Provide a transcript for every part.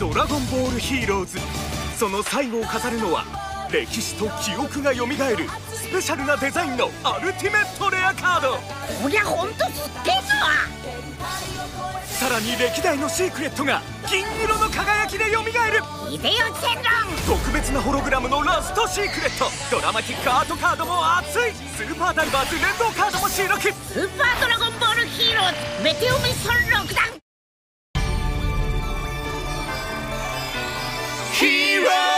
ドラゴンボールヒーローズ」、その最後を飾るのは歴史と記憶がよみがえるスペシャルなデザインのアルティメットレアカード。こりゃホントすっげえぞ。さらに歴代のシークレットが銀色の輝きでよみがえるイデオ・チェンロン、特別なホログラムのラストシークレット、ドラマティックアートカードも熱い、スーパーダイバーズ連動カードも収録、スーパードラゴンボールヒーローズメテオミッション6弾ヒーロー。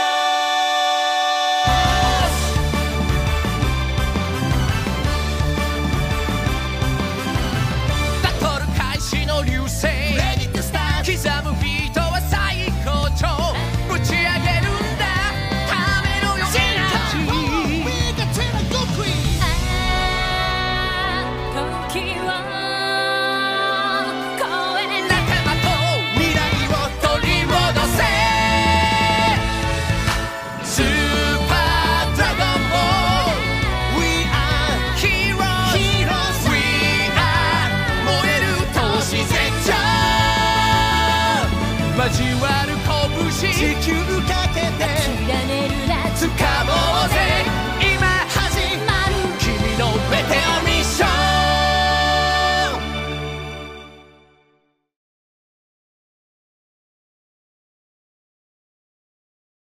交わる拳、地球かけて、つかもうぜ。